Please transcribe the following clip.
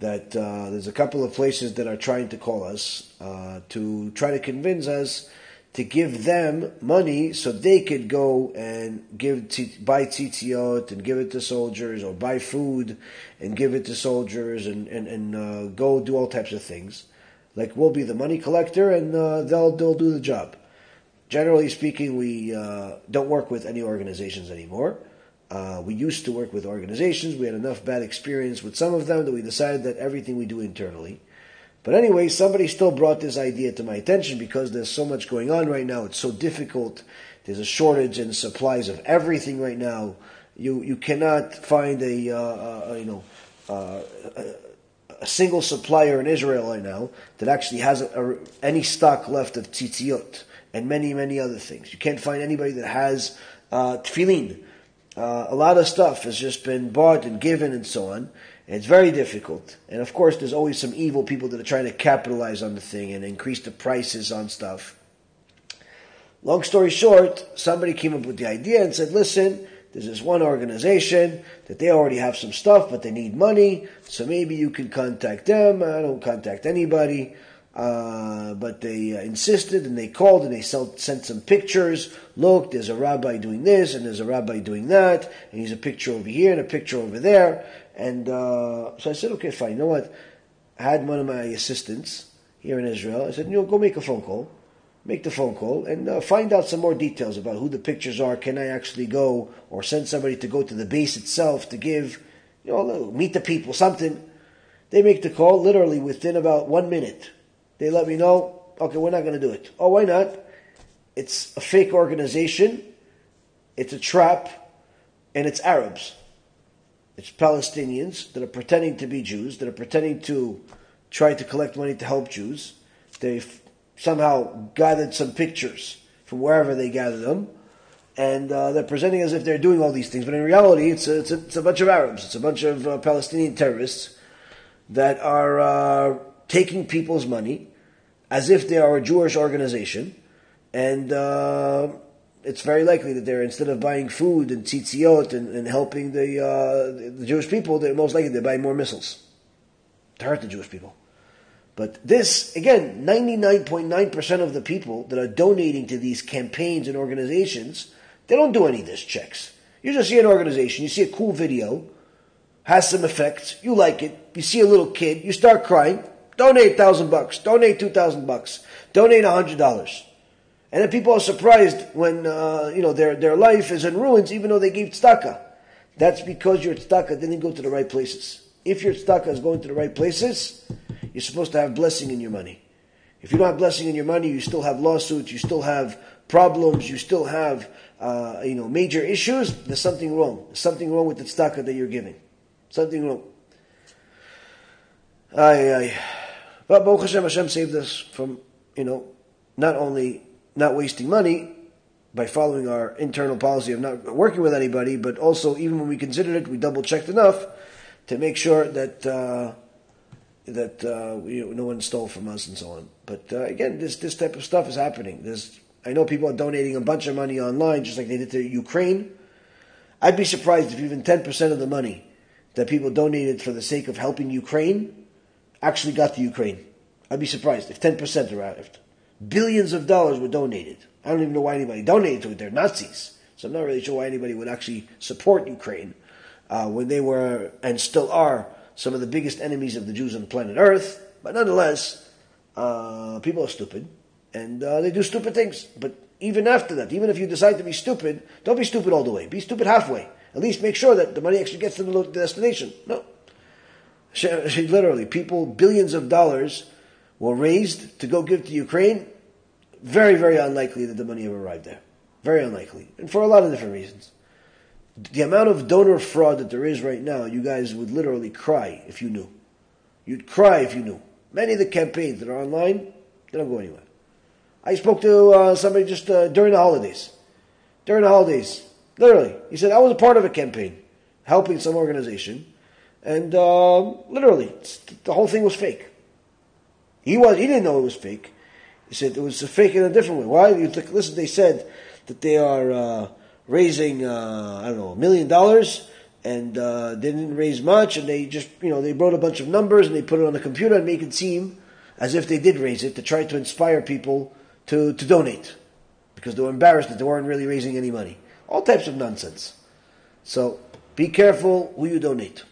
that there's a couple of places that are trying to call us to try to convince us to give them money so they could go and buy tzitziot and give it to soldiers, or buy food and give it to soldiers, and go do all types of things. Like, we'll be the money collector and they'll do the job. Generally speaking, we don't work with any organizations anymore. We used to work with organizations. We had enough bad experience with some of them that we decided that everything we do internally. But anyway, somebody still brought this idea to my attention because there's so much going on right now. It's so difficult. There's a shortage in supplies of everything right now. You cannot find a single supplier in Israel right now that actually has any stock left of tzitziot and many, many other things. You can't find anybody that has tefillin. A lot of stuff has just been bought and given and so on. And it's very difficult. And of course, there's always some evil people that are trying to capitalize on the thing and increase the prices on stuff. Long story short, somebody came up with the idea and said, listen, there's this one organization that they already have some stuff, but they need money, so maybe you can contact them. I don't contact anybody. But they insisted, and they called, and they sent some pictures. Look, there's a rabbi doing this, and there's a rabbi doing that, and here's a picture over here and a picture over there. And so I said, okay, fine, you know what? I had one of my assistants here in Israel. I said, go make a phone call. Make the phone call and find out some more details about who the pictures are. Can I actually go, or send somebody to go to the base itself to give, meet the people, something. They make the call literally within about 1 minute. They let me know, okay, we're not going to do it. Oh, why not? It's a fake organization. It's a trap. And it's Arabs. It's Palestinians that are pretending to be Jews, that are pretending to try to collect money to help Jews. They've somehow gathered some pictures from wherever they gathered them. And they're presenting as if they're doing all these things. But in reality, it's a bunch of Arabs. It's a bunch of Palestinian terrorists that are taking people's money as if they are a Jewish organization, and it's very likely that they're, instead of buying food and tzitziot and helping the Jewish people, they're most likely they buy more missiles to hurt the Jewish people. But this, again, 99.9% of the people that are donating to these campaigns and organizations, they don't do any of these checks. You just see an organization, you see a cool video, has some effects, you like it, you see a little kid, you start crying, donate $1,000, donate $2,000, donate $100. And then people are surprised when their life is in ruins, even though they gave tzedakah. That's because your tzedakah didn't go to the right places. If your tzedakah is going to the right places, you're supposed to have blessing in your money. If you don't have blessing in your money, you still have lawsuits, you still have problems, you still have major issues. There's something wrong. There's something wrong with the tzedakah that you're giving. Something wrong. But Baruch Hashem, Hashem saved us from not only not wasting money by following our internal policy of not working with anybody, but also even when we considered it, we double-checked enough to make sure that no one stole from us and so on. But again, this type of stuff is happening. I know people are donating a bunch of money online, just like they did to Ukraine. I'd be surprised if even 10% of the money that people donated for the sake of helping Ukraine actually got to Ukraine. I'd be surprised if 10% arrived. Billions of dollars were donated. I don't even know why anybody donated to it. They're Nazis. So I'm not really sure why anybody would actually support Ukraine when they were, and still are, some of the biggest enemies of the Jews on planet Earth. But nonetheless, people are stupid. And they do stupid things. But even after that, even if you decide to be stupid, don't be stupid all the way. Be stupid halfway. At least make sure that the money actually gets to the destination. No. Literally, billions of dollars were raised to go give to Ukraine. Very, very unlikely that the money ever arrived there. Very unlikely. And for a lot of different reasons. The amount of donor fraud that there is right now, you guys would literally cry if you knew. You'd cry if you knew. Many of the campaigns that are online, they don't go anywhere. I spoke to somebody just during the holidays. During the holidays. Literally, he said, I was a part of a campaign, helping some organization, and literally, the whole thing was fake. He didn't know it was fake. He said it was fake in a different way. Why? Listen, they said that they are raising, $1 million and they didn't raise much, and they just, they wrote a bunch of numbers and they put it on a computer and make it seem as if they did raise it, to try to inspire people to donate, because they were embarrassed that they weren't really raising any money. All types of nonsense. So be careful who you donate.